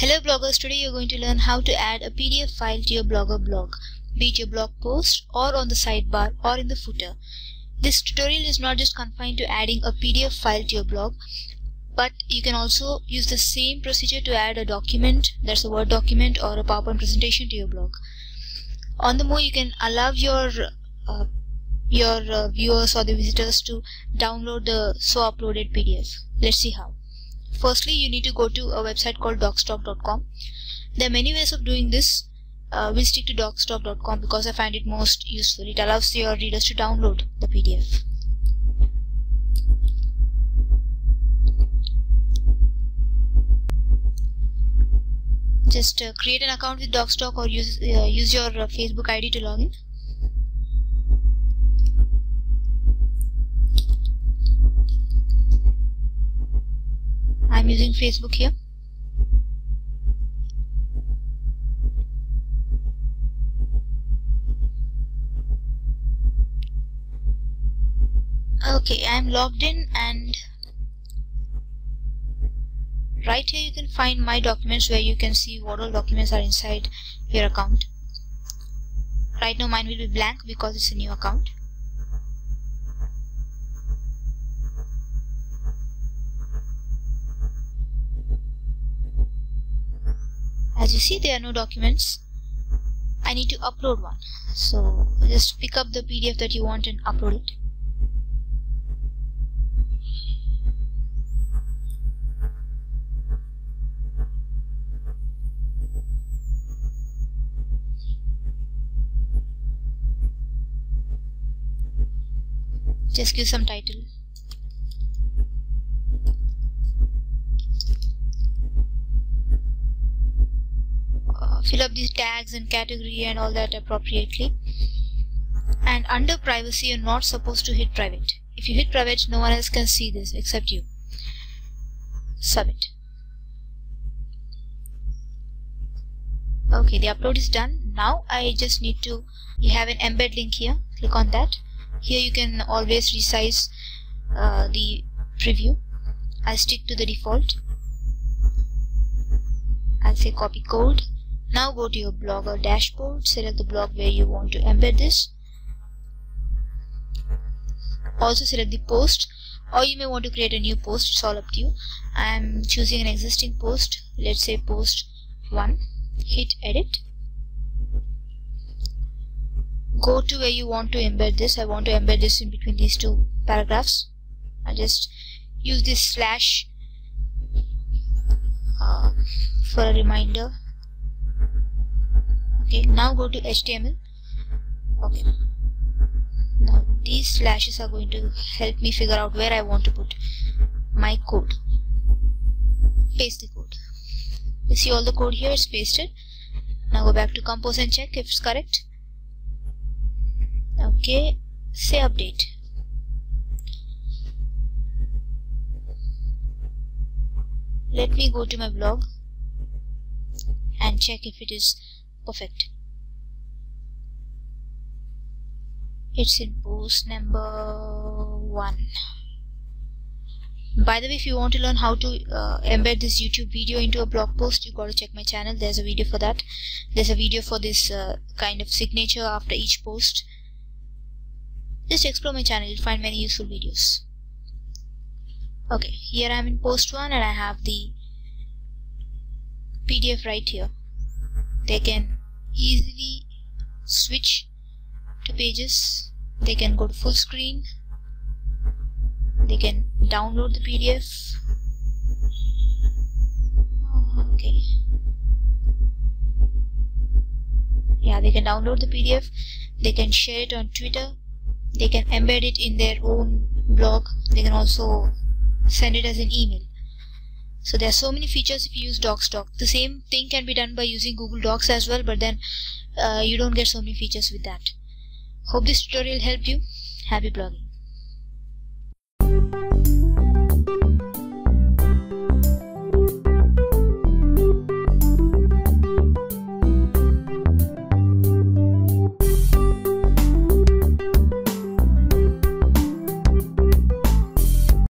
Hello bloggers, today you're going to learn how to add a PDF file to your Blogger blog, be it your blog post or on the sidebar or in the footer. This tutorial is not just confined to adding a PDF file to your blog, but you can also use the same procedure to add a document, that's a Word document or a PowerPoint presentation to your blog. On the move, you can allow your viewers or the visitors to download the uploaded PDF. Let's see how. Firstly, you need to go to a website called docstock.com. There are many ways of doing this. We'll stick to docstock.com because I find it most useful. It allows your readers to download the PDF. Just create an account with Docstock or use your Facebook ID to log in. I'm using Facebook here. Okay, I'm logged in, and right here you can find my documents where you can see what all documents are inside your account. Right now mine will be blank because it's a new account. As you see, there are no documents. I need to upload one. So just pick up the PDF that you want and upload it. Just give some title. Fill up these tags and category and all that appropriately, and under privacy you're not supposed to hit private. If you hit private, no one else can see this except you. Submit. Okay, the upload is done. Now I just need to, you have an embed link here, click on that. Here you can always resize the preview. I'll stick to the default. I'll say copy code. Now go to your Blogger dashboard, select the blog where you want to embed this. Also select the post, or you may want to create a new post, it's all up to you. I am choosing an existing post, let's say post 1, hit edit. Go to where you want to embed this. I want to embed this in between these two paragraphs. I just use this slash for a reminder. Okay, now go to HTML. Okay, now these slashes are going to help me figure out where I want to put my code. Paste the code. You see all the code here is pasted. Now go back to compose and check if it's correct. Okay, say update. Let me go to my blog and check if it is perfect. It's in post number 1. By the way, if you want to learn how to embed this YouTube video into a blog post, you got to check my channel. There's a video for that. There's a video for this kind of signature after each post. Just explore my channel, you'll find many useful videos. Okay, here I'm in post 1 and I have the PDF right here. They can easily switch to pages, they can go to full screen, they can download the PDF. Okay, yeah, they can download the PDF, they can share it on Twitter, they can embed it in their own blog, they can also send it as an email. So there are so many features if you use Docstock. The same thing can be done by using Google Docs as well, but then you don't get so many features with that. Hope this tutorial helped you. Happy blogging.